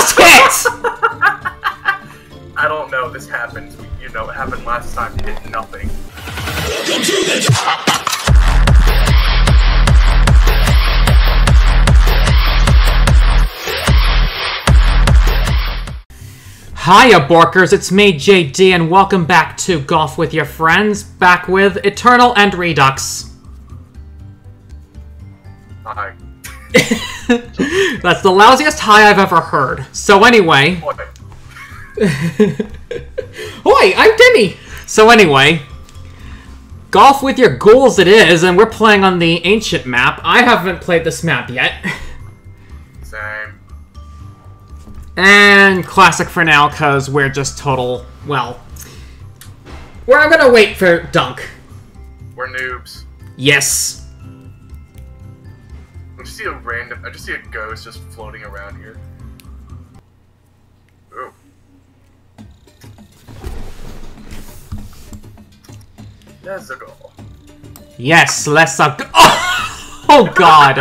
just hit! I don't know, this happens. You know, it happened last time, you hit nothing. Welcome to the Hiya, Borkers, it's me, JD, and welcome back to Golf With Your Friends, back with Eternal and Redux. Hi. That's the lousiest hi I've ever heard. So anyway... Oi, I'm Demi! So anyway, Golf With Your Ghouls it is, and we're playing on the ancient map. I haven't played this map yet. Same. And classic for now, because we're just total, well... We're gonna wait for Dunk. We're noobs. Yes. I just see a ghost just floating around here. Ooh. Let's go. Yes, let's go. Oh! Oh, God.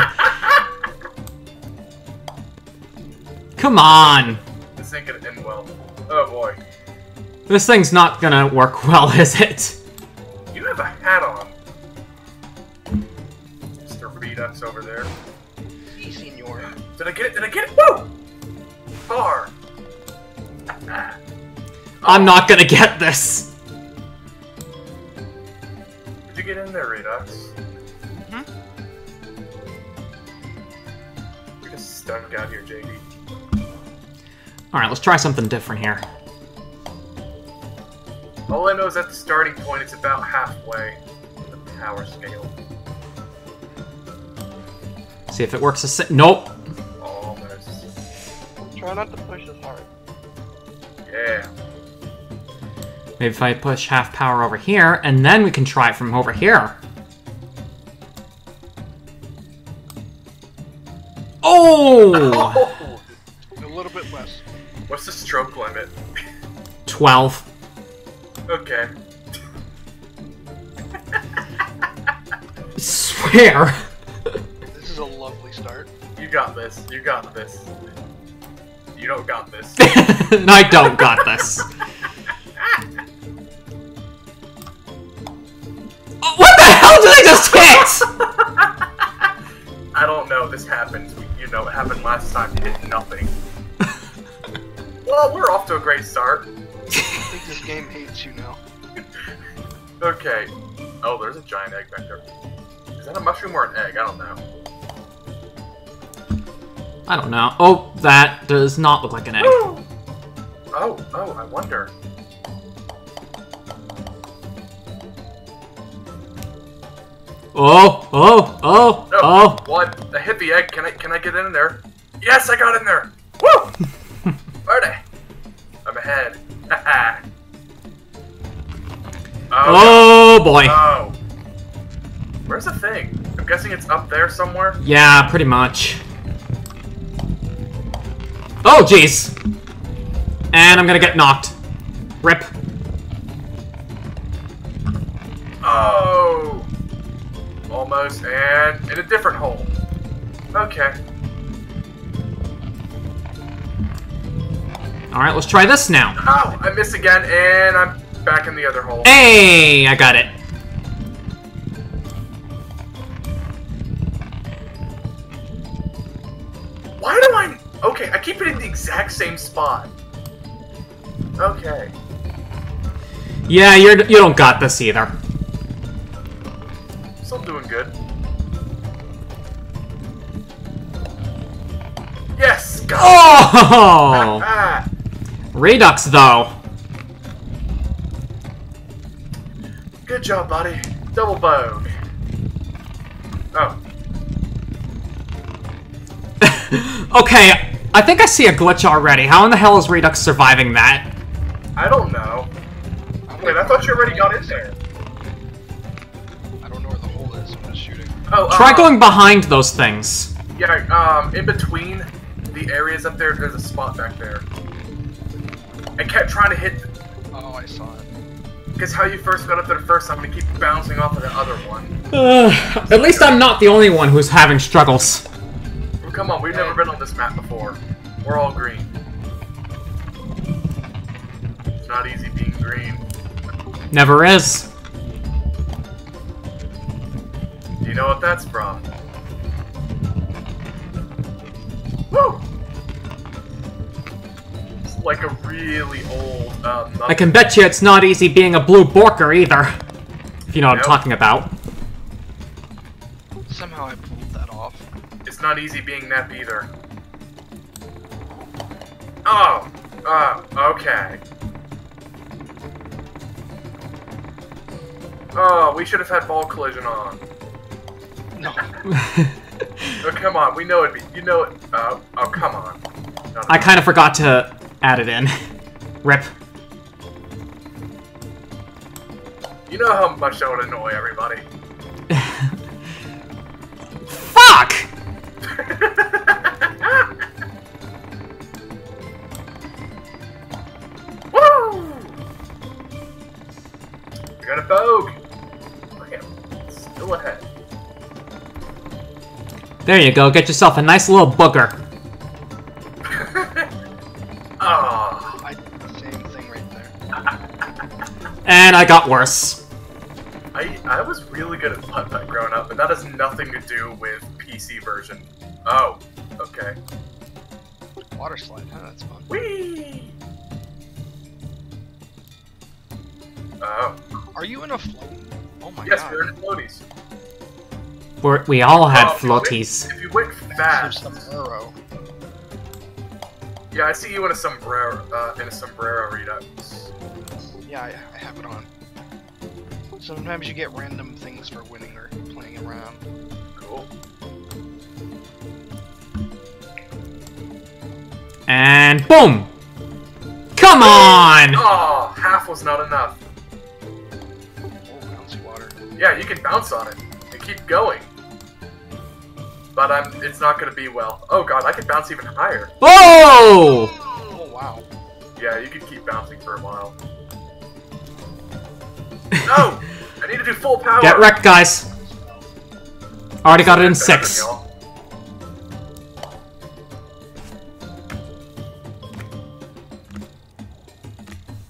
Come on! This ain't gonna end well. Oh boy. This thing's not gonna work well, is it? You have a hat on. Mr. Redux over there. Si, senor. Did I get it? Did I get it? Woo! Far! I'm not gonna get this! Did you get in there, Redux? Mm-hmm. You're just stuck out here, JD. Alright, let's try something different here. All I know is at the starting point, it's about halfway the power scale. See if it works nope! Almost. Try not to push as hard. Yeah. Maybe if I push half power over here, and then we can try it from over here. Oh! A little bit less. What's the stroke limit? 12. Okay. Swear. This is a lovely start. You got this. You got this. You don't got this. No, I don't got this. Oh, what the hell did I just hit? I don't know. This happens. You know, it happened last time. You hit nothing. Well, we're off to a great start. I think this game hates you now. Okay. Oh, there's a giant egg back there. Is that a mushroom or an egg? I don't know. I don't know. Oh, that does not look like an egg. Woo! Oh, I wonder. Oh! Well, I hit the egg. Can I get in there? Yes, I got in there! Woo! I'm ahead. Oh boy. Oh. Where's the thing? I'm guessing it's up there somewhere? Yeah, pretty much. Oh, jeez. And I'm gonna get knocked. Rip. Oh. Almost, and in a different hole. Okay. Alright, let's try this now. Oh, I missed again, and I'm back in the other hole. Hey, I got it. Why do I... Okay, I keep hitting the exact same spot. Okay. Yeah, you don't got this either. Still doing good. Yes! Got it. Oh! Redux, though. Good job, buddy. Double bone. Oh. Okay, I think I see a glitch already. How in the hell is Redux surviving that? I don't know. Wait, I thought you already got in there. I don't know where the hole is. I'm just shooting. Oh, try going behind those things. Yeah, in between the areas up there, there's a spot back there. I kept trying to hit... Oh, I saw it. Because how you first got up there first time, I'm gonna keep bouncing off of the other one. At least I'm not the only one who's having struggles. Well, come on, we've never been on this map before. We're all green. not easy being green. Never is. Do you know what that's from? Woo! It's like a really old, I can bet you it's not easy being a blue Borker either. If you know what I'm talking about. Somehow I pulled that off. It's not easy being Nep either. Oh! Okay. Oh, we should have had ball collision on. No. Oh, come on, we know it'd be, you know it, oh, come on. No, no, I kind of forgot to add it in. Rip. You know how much that would annoy everybody. Fuck! Woo! We got a bogue. Look at him. Still ahead. There you go. Get yourself a nice little booger. Oh, I did the same thing right there. And I got worse. I was really good at putt-putt growing up, but that has nothing to do with PC version. Oh, okay. Water slide, huh? That's fun. Whee! Oh. Are you in a float? Oh my god. Yes, we're in floaties. We all had floaties. If you went fast, yeah, I see you in a sombrero. In a sombrero Redux. Yeah, I have it on. Sometimes you get random things for winning or playing around. Cool. And boom! Come on! Oh, half was not enough. Oh, bouncy water. Yeah, you can bounce on it and keep going. But it's not going to be well. Oh god, I can bounce even higher. Whoa! Oh, wow. Yeah, you can keep bouncing for a while. No! I need to do full power! Get wrecked, guys. Already got it in 6.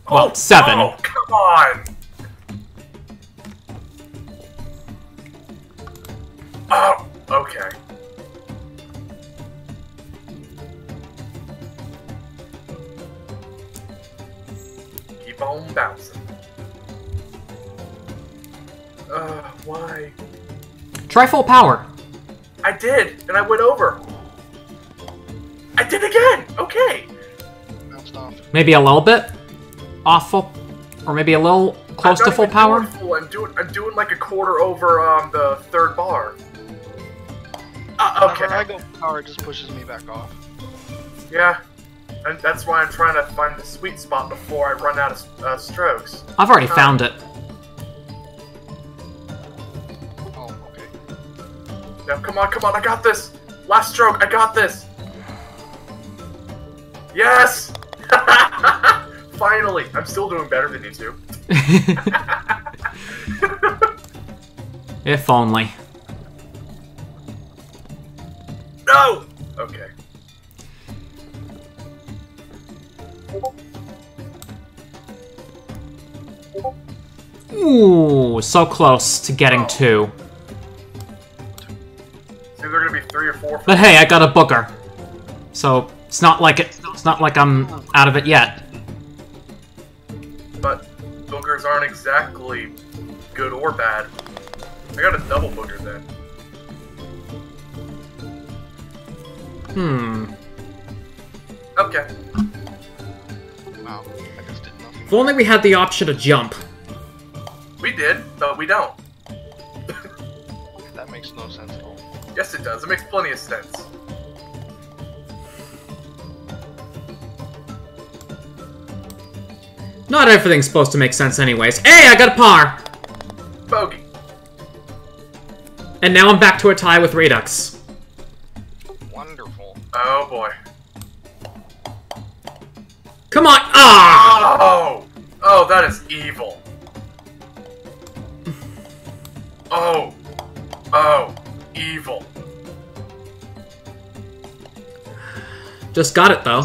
Well, 7. Oh, come on! Oh, okay. Keep on bouncing. Why? Try full power. I did, and I went over. I did again! Okay! Bounced off. Maybe a little bit off full, or maybe a little close to full power? I'm doing like a quarter over the third bar. Okay. Whenever I go power, it just pushes me back off. Yeah. And that's why I'm trying to find the sweet spot before I run out of strokes. I've already found it. No, come on, come on, I got this! Last stroke, I got this! Yes! Finally! I'm still doing better than you two. If only. No! Okay. Ooh, so close to getting 2. They're gonna be 3 or 4. But hey, I got a booker, so it's not like I'm out of it yet. But bookers aren't exactly good or bad. I got a double booker then. Hmm. Okay. Wow. I just did nothing. If only we had the option to jump. We did, but we don't. That makes no sense at all. Yes, it does. It makes plenty of sense. Not everything's supposed to make sense anyways. Hey, I got a par! Bogey. And now I'm back to a tie with Redux. Wonderful. Oh, boy. Come on! Ah! Oh! Oh, that is evil. Oh. Oh. Evil. Just got it though.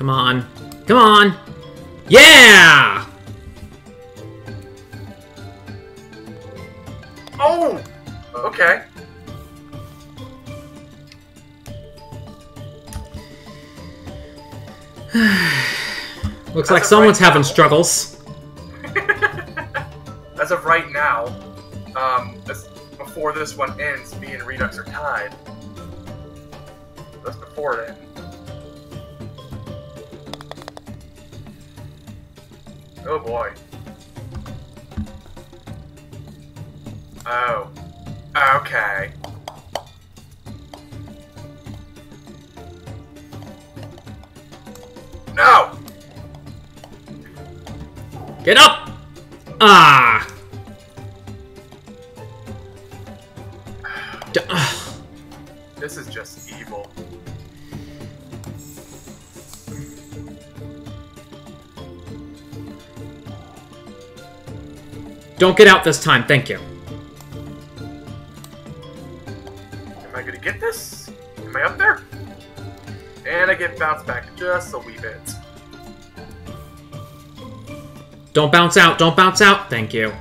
Come on. Come on! Yeah! Oh! Okay. Looks like someone's having struggles. As of right now, before this one ends, me and Redux are tied. That's before it ends. Oh boy. Oh. Okay. No! Get up! Ah! This is just evil. Don't get out this time, thank you. Am I gonna get this? Am I up there? And I get bounced back just a wee bit. Don't bounce out, don't bounce out, thank you.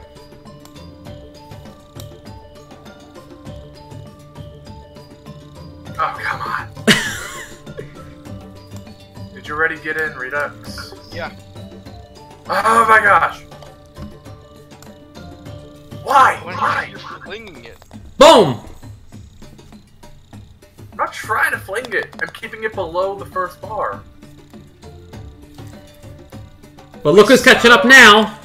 Oh, come on. Did you already get in, Redux? Yeah. Oh my gosh. Why? Why? You're flinging it. Boom! I'm not trying to fling it. I'm keeping it below the first bar. But look who's catching up now!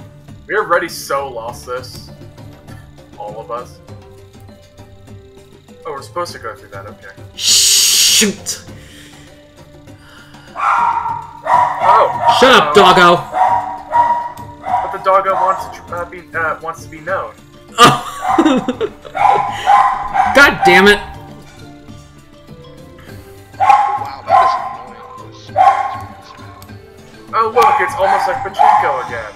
We already so lost this. All of us. Oh, we're supposed to go through that, okay. Shoot! Oh! Shut up, doggo! But the doggo wants to be known. Oh. God damn it! Wow, that is annoying. Oh look, it's almost like Pachinko again.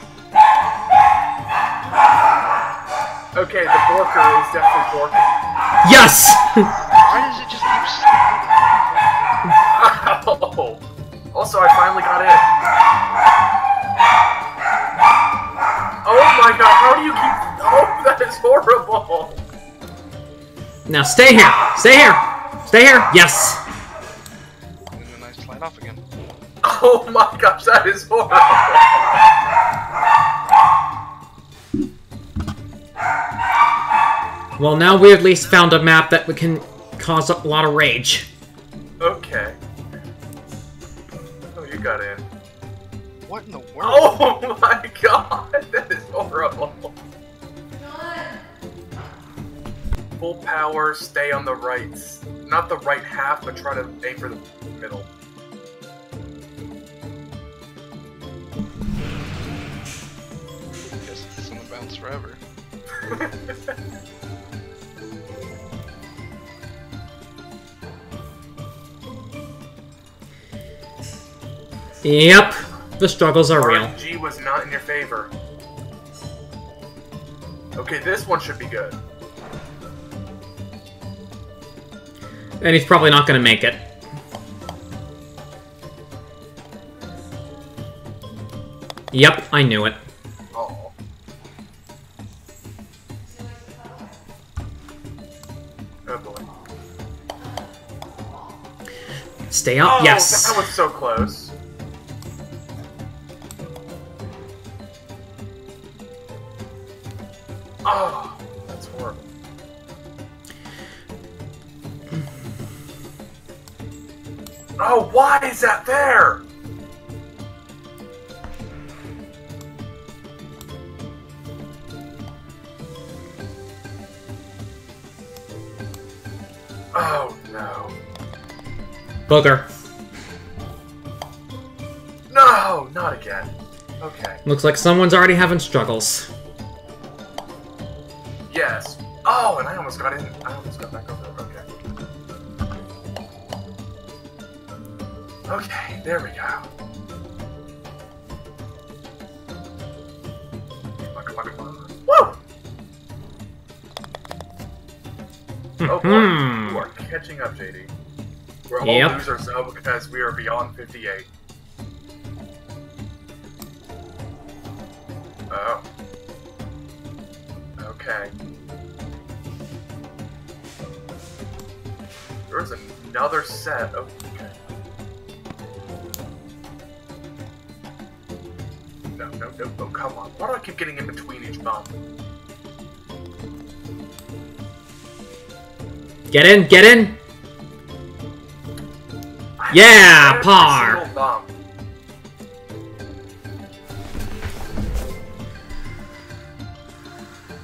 Okay, the Borker is definitely Borker. Yes! Why does it just keep sliding? Oh. Also, I finally got in. Oh my god, how do you keep... Oh, that is horrible! Now stay here! Stay here! Stay here! Yes! And then I slide off again. Oh my gosh, that is horrible! Well, now we at least found a map that we can cause a lot of rage. Okay. Oh, you got in. What in the world? Oh my god! That is horrible! Full power, stay on the right. Not the right half, but try to aim for the middle. I guess it's gonna bounce forever. Yep, the struggles are real. RNG was not in your favor. Okay, this one should be good. And he's probably not going to make it. Yep, I knew it. Oh. Oh boy. Stay up, oh, yes. That was so close. Oh, that's horrible. Oh, why is that there? Oh, no. Booger. No, not again. Okay. Looks like someone's already having struggles. Yes. Oh, and I almost got in. I almost got back over there. Okay. Okay, there we go. Woo! Oh boy, you are catching up, JD. We're all losers now because we are beyond 58. Oh. Okay. There's another set of... Okay. No, no, no, no, come on. Why do I keep getting in between each bump? Get in, get in! Yeah, par! Bump.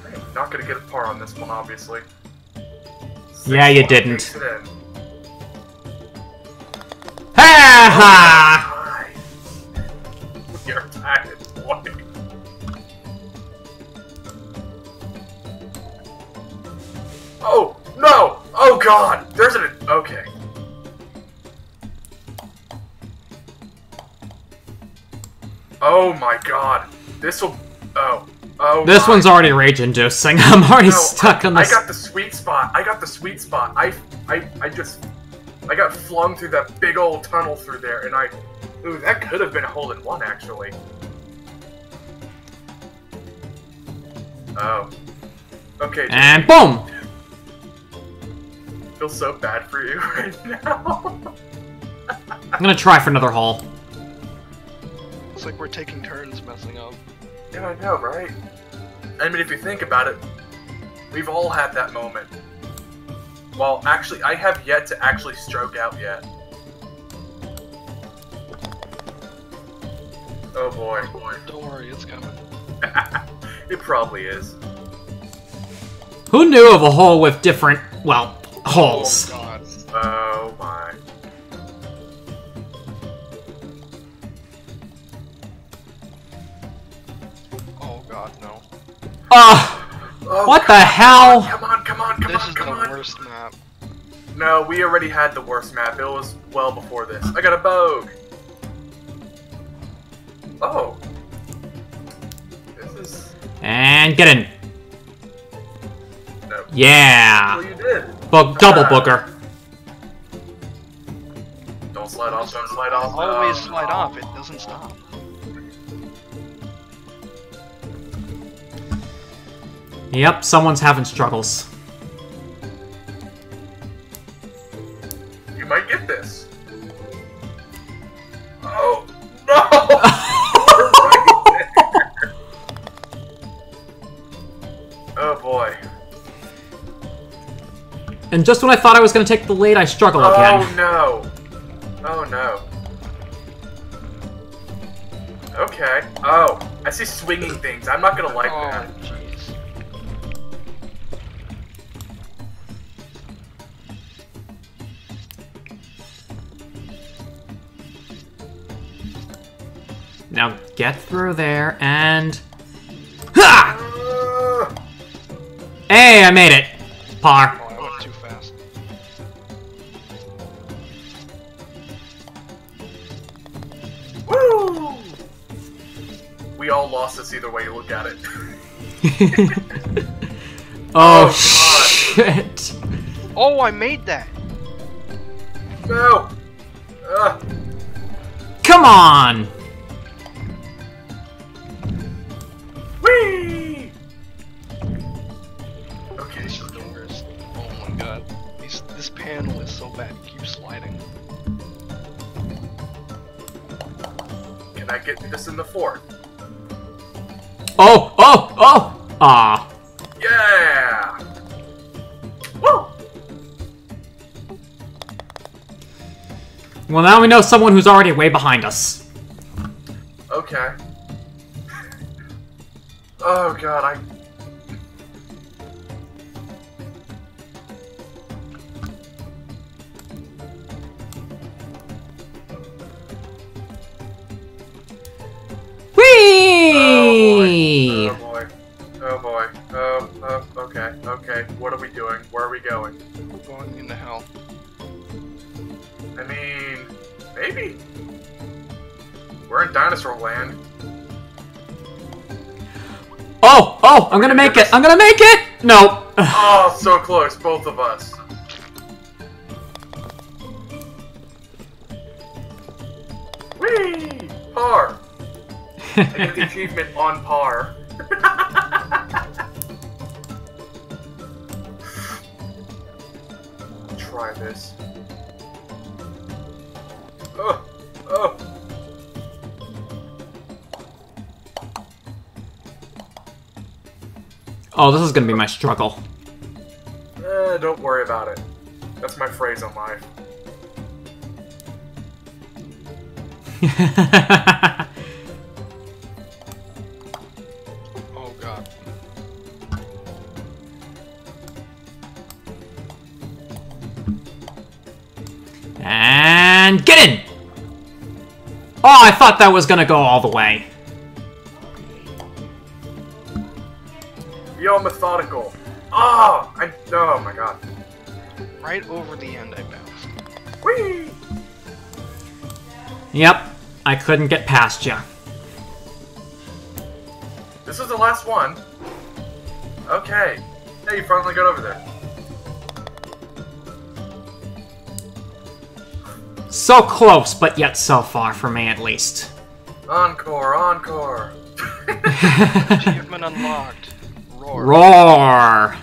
I'm not gonna get a par on this one, obviously. Yeah, you didn't. Ha ha! You're tired, boy. Oh no! Oh god! There's an okay. Oh my god! This will. Oh. Oh. This one's already rage-inducing. I'm already stuck on this. I got the sweet spot. I got the sweet spot. I got flung through that big old tunnel through there, and I. Ooh, that could have been a hole-in-one, actually. Oh. Okay. And boom! I feel so bad for you right now. I'm gonna try for another hole. It's like we're taking turns messing up. Yeah, I know, right? I mean, if you think about it, we've all had that moment. Well, actually, I have yet to actually stroke out yet. Oh boy, boy. Don't worry, it's coming. It probably is. Who knew of a hole with different, well, holes? Oh, God. Oh my. Oh God, no. Oh, what the hell? Come on, come on, come on, come on. This is the worst map. No, we already had the worst map. It was well before this. I got a bogue. Oh. This is... And get in. No. Yeah. Well, you did. Double booger. Don't slide off, don't slide off. Always slide off, it doesn't stop. Yep, someone's having struggles. You might get this. Oh, no! Oh boy. And just when I thought I was going to take the lead, I struggle again. Oh no. Oh no. Okay. Oh, I see swinging things. I'm not going to like that. Jeez. Now get through there and... Ha! Hey, I made it! Par. Oh, I went too fast. Woo! We all lost this either way you look at it. Oh, shit. Oh, I made that! No! Come on! This panel is so bad, it keeps sliding. Can I get this in the fourth? Oh, oh, oh! Ah. Yeah! Woo! Well, now we know someone who's already way behind us. Okay. Oh, God, I... Oh boy. Oh boy. Oh, oh, okay. Okay. What are we doing? Where are we going? We're going into hell. I mean, maybe. We're in dinosaur land. Oh, oh, I'm gonna make it. I'm gonna make it. No. Oh, so close, both of us. Whee! Par. I get the achievement on par. Try this. Oh! Oh! Oh, this is gonna be my struggle. Don't worry about it. That's my phrase on life. Oh god. And get in! Oh, I thought that was gonna go all the way. Yo, methodical. Ah! Oh, oh my god. Right over the end I bounced. Whee! Yep. I couldn't get past you. This is the last one. Okay. Hey, you finally got over there. So close, but yet so far for me, at least. Encore, encore. Achievement unlocked. Roar. Roar.